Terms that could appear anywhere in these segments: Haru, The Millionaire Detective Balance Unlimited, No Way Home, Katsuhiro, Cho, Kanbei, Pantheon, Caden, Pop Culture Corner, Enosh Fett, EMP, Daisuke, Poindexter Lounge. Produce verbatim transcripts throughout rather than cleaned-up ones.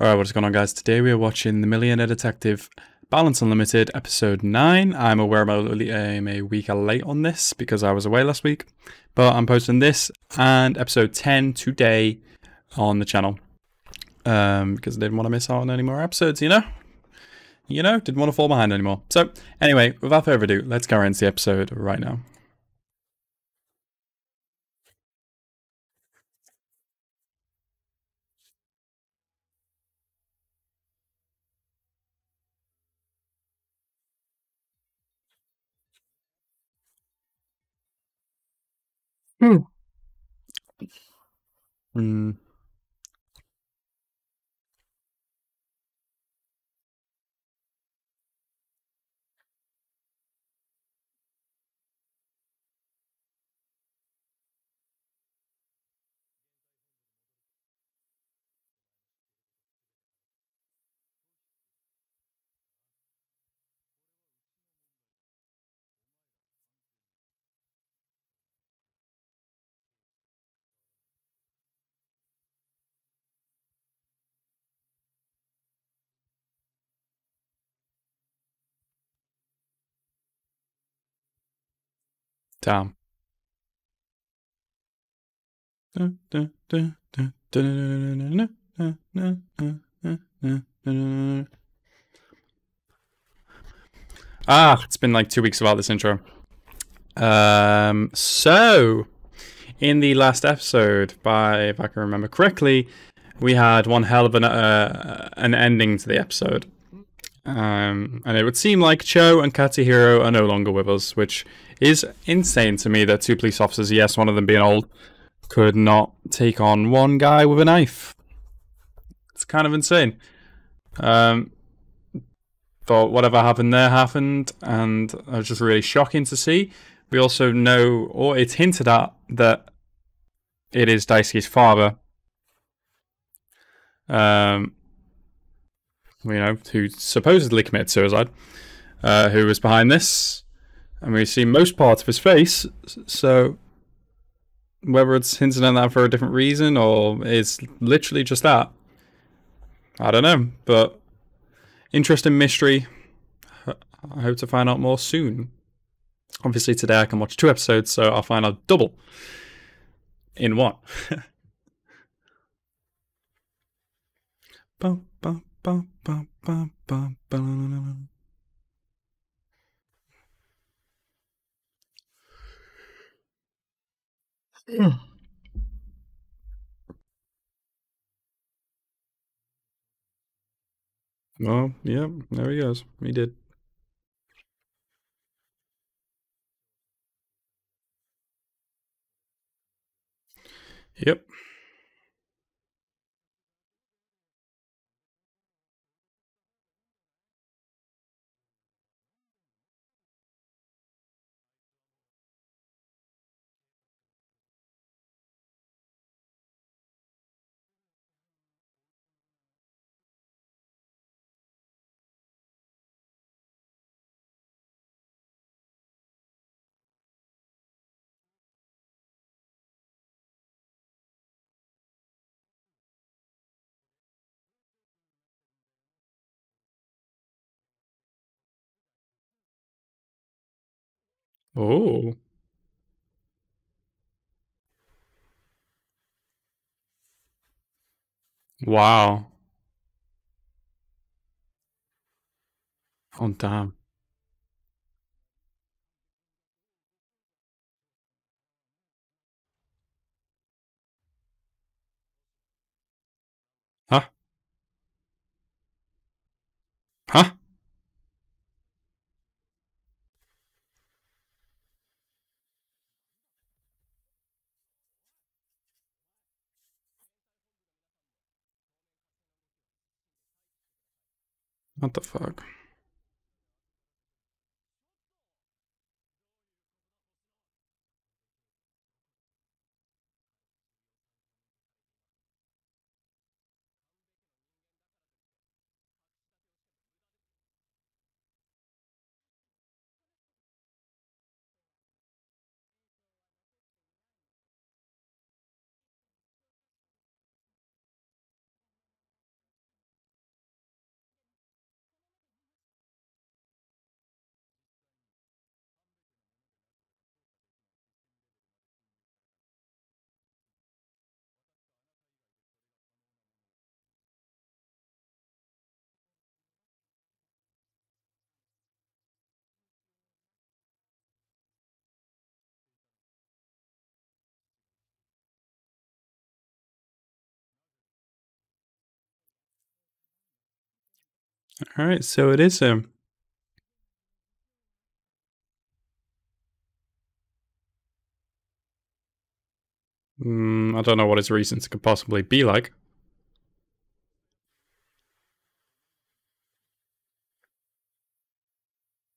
Alright, what is going on, guys? Today we are watching The Millionaire Detective Balance Unlimited, Episode nine. I'm aware I'm a week late on this because I was away last week. But I'm posting this and Episode ten today on the channel. Um, because I didn't want to miss out on any more episodes, you know? You know, didn't want to fall behind anymore. So, anyway, without further ado, let's go into the episode right now. Hmm. Mm. Damn. Ah, it's been like two weeks without this intro. Um, so, in the last episode, by if I can remember correctly, we had one hell of an uh, an ending to the episode. Um, and it would seem like Cho and Katsuhiro are no longer with us, which is insane to me that two police officers, yes, one of them being old, could not take on one guy with a knife. It's kind of insane. Um, but whatever happened there happened, and it was just really shocking to see. We also know, or it's hinted at, that it is Daisuke's father. Um... you know, who supposedly committed suicide, uh, who was behind this, and we see most parts of his face, so whether it's hinting at that for a different reason, or it's literally just that, I don't know, but interesting mystery. I hope to find out more soon. Obviously today I can watch two episodes, so I'll find out double in one. Boom. Bum, bum, bum, bum, bum. Mm. Well, yeah, there he goes. He did. Yep. Oh. Wow. Oh, damn. Huh? Huh? What the fuck? All right, so it is him. Mm, I don't know what his reasons could possibly be like.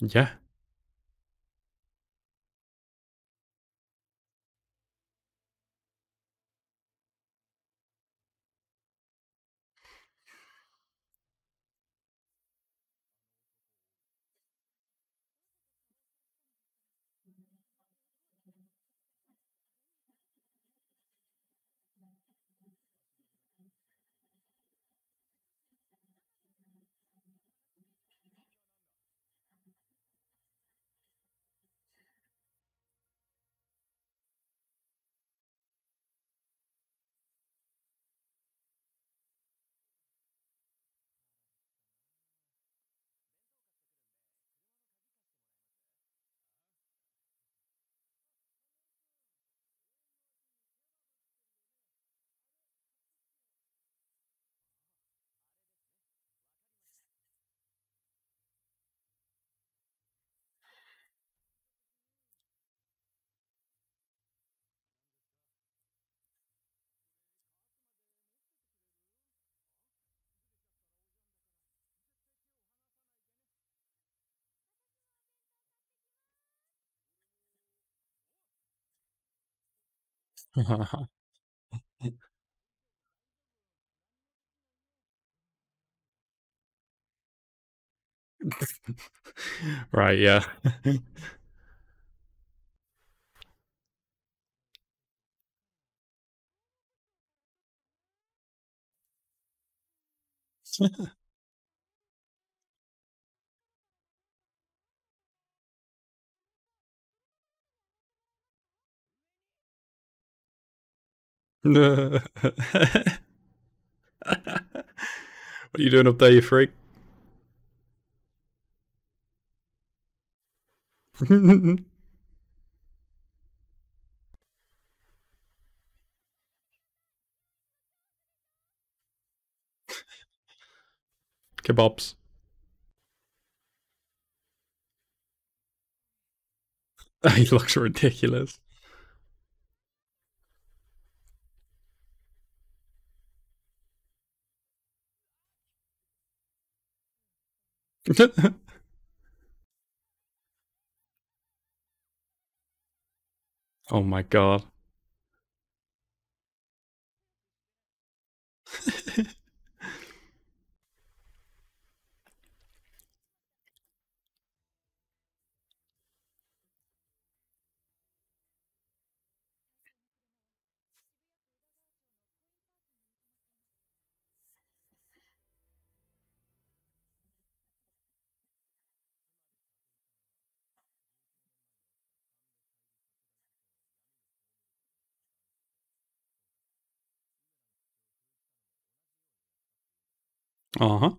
Yeah. Right, yeah. What are you doing up there, you freak? Kebabs. He looks ridiculous. Oh my God. Uh-huh.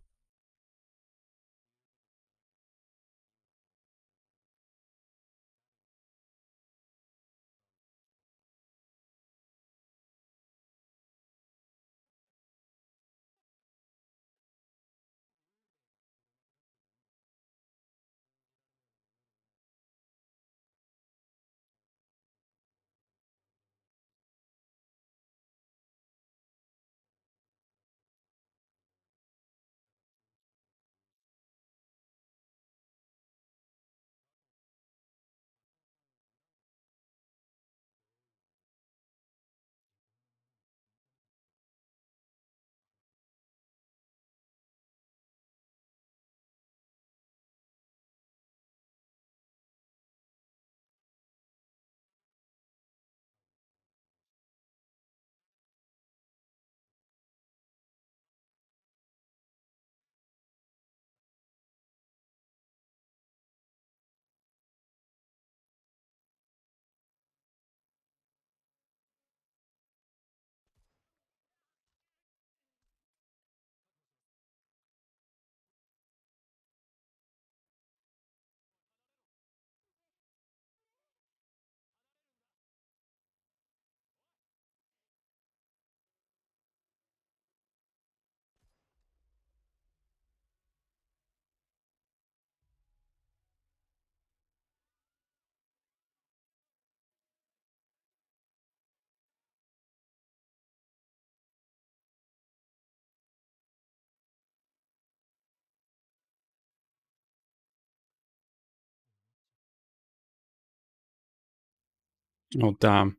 Oder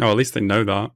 oh, at least they know that.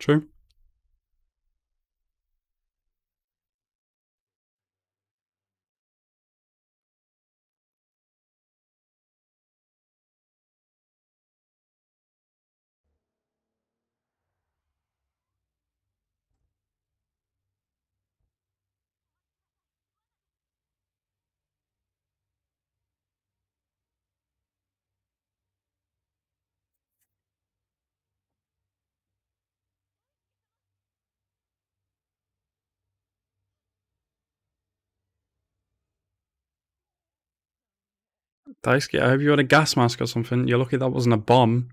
True. Daisuke, I hope you had a gas mask or something. You're lucky that wasn't a bomb.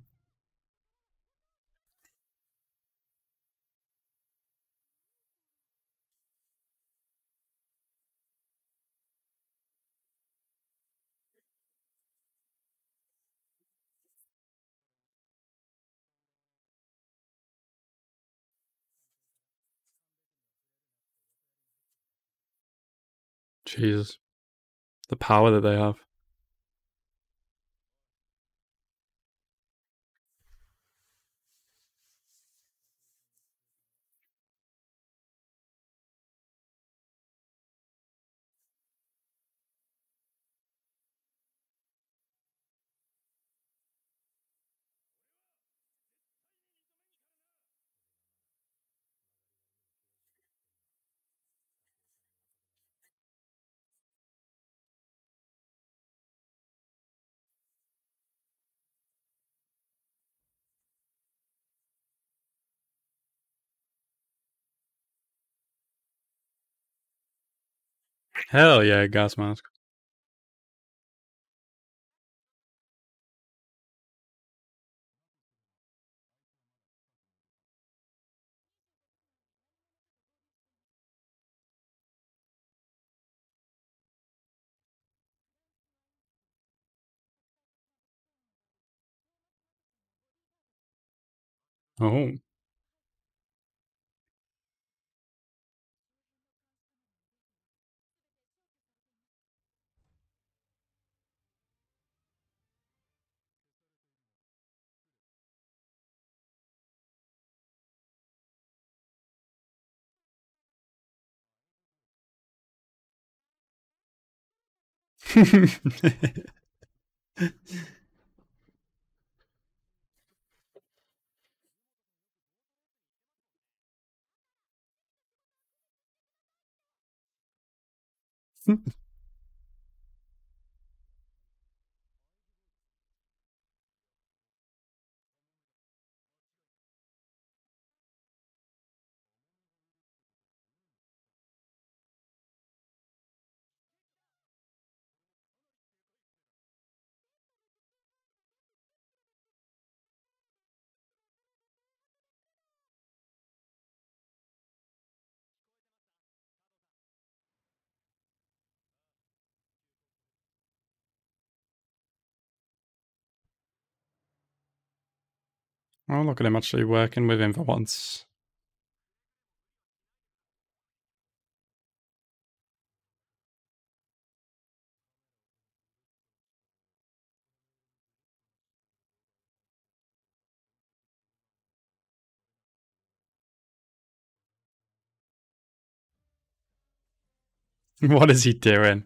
Jesus. The power that they have. Hell yeah, gas mask. Oh. Oh, look at him actually working with him for once. What is he doing?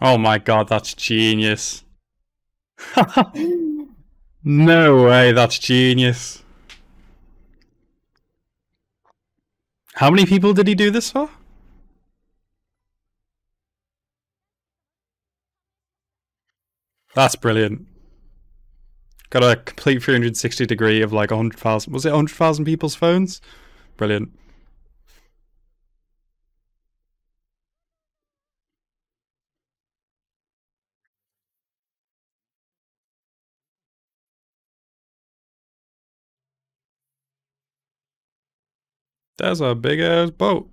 Oh my god, that's genius. No way, that's genius. How many people did he do this for? That's brilliant. Got a complete three hundred sixty degree of like one hundred thousand, was it one hundred thousand people's phones? Brilliant. That's a big ass boat.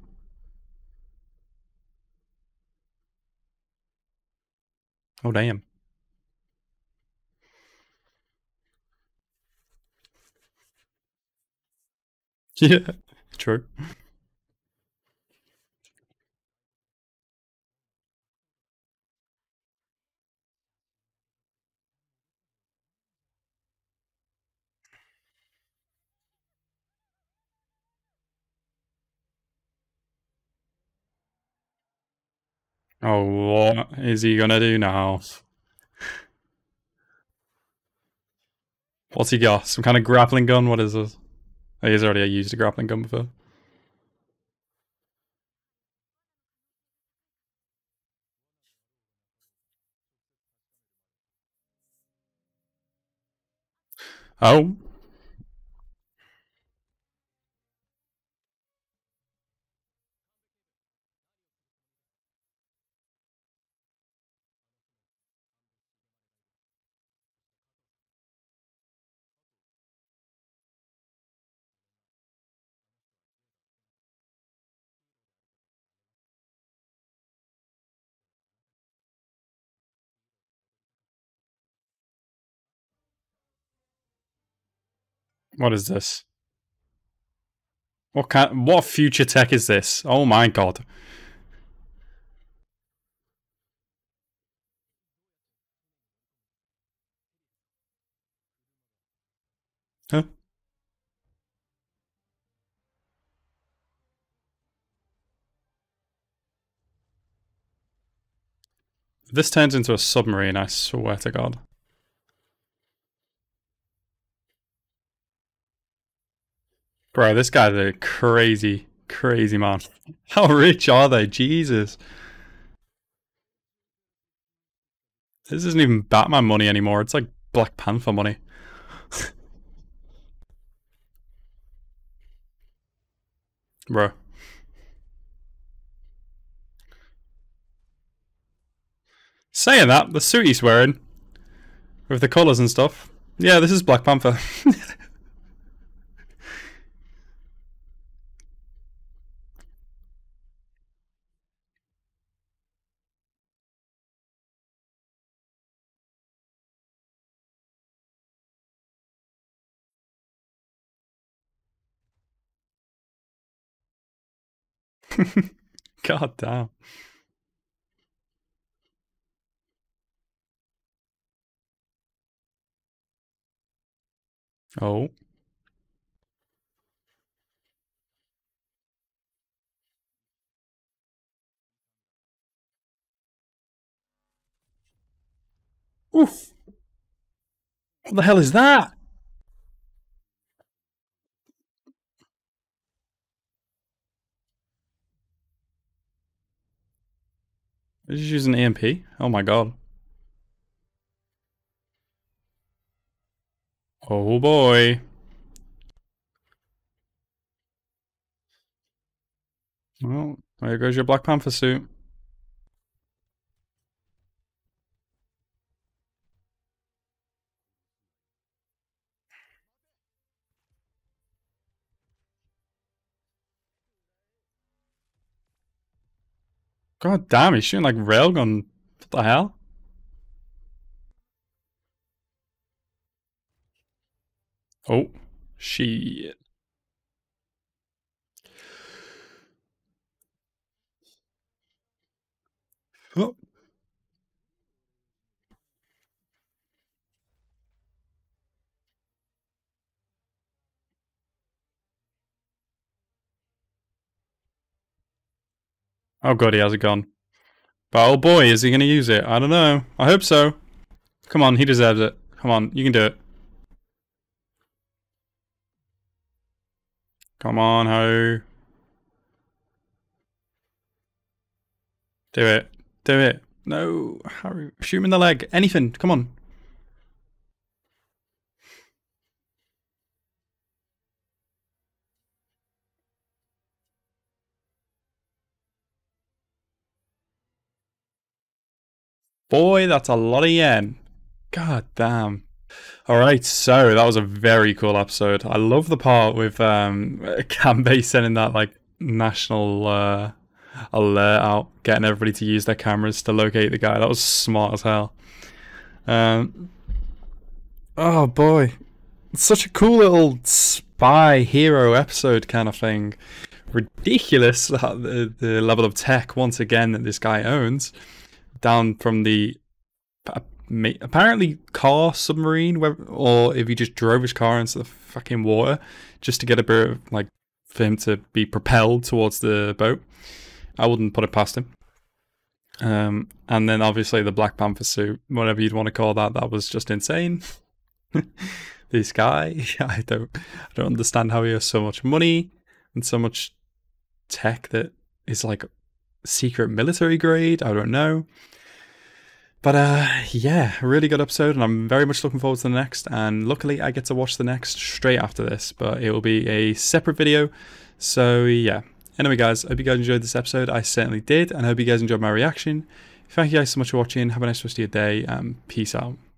Oh damn. Yeah, true. Oh, what is he gonna do now? What's he got? Some kind of grappling gun? What is this? Oh, he's already used a grappling gun before. Oh. What is this? What kind, what future tech is this? Oh my god. Huh? This turns into a submarine, I swear to god. Bro, this guy's a crazy, crazy man. How rich are they? Jesus. This isn't even Batman money anymore. It's like Black Panther money. Bro. Saying that, the suit he's wearing, with the colours and stuff. Yeah, this is Black Panther. God damn. Oh. Oof. What the hell is that? Did you use an E M P? Oh my god. Oh boy. Well, there goes your Black Panther suit. God damn, he's shooting like railgun. What the hell? Oh, shit. Ja. Oh god, he has a gun. But oh boy, is he gonna use it? I don't know. I hope so. Come on, he deserves it. Come on, you can do it. Come on, Haru. Do it. Do it. No, Haru. Shoot him in the leg. Anything. Come on. Boy, that's a lot of yen. God damn. Alright, so that was a very cool episode. I love the part with um, Kanbei sending that like national uh, alert out, getting everybody to use their cameras to locate the guy. That was smart as hell. Um, oh boy. It's such a cool little spy hero episode kind of thing. Ridiculous, the, the level of tech once again that this guy owns. Down from the apparently car submarine, or if he just drove his car into the fucking water just to get a bit of, like, for him to be propelled towards the boat. I wouldn't put it past him. Um, and then obviously the Black Panther suit, whatever you'd want to call that, that was just insane. This guy, I don't, I don't understand how he has so much money and so much tech that is like secret military grade. I don't know. But uh, yeah, really good episode, and I'm very much looking forward to the next, and luckily I get to watch the next straight after this, but it will be a separate video, so yeah. Anyway guys, I hope you guys enjoyed this episode, I certainly did, and I hope you guys enjoyed my reaction. Thank you guys so much for watching, have a nice rest of your day, and peace out.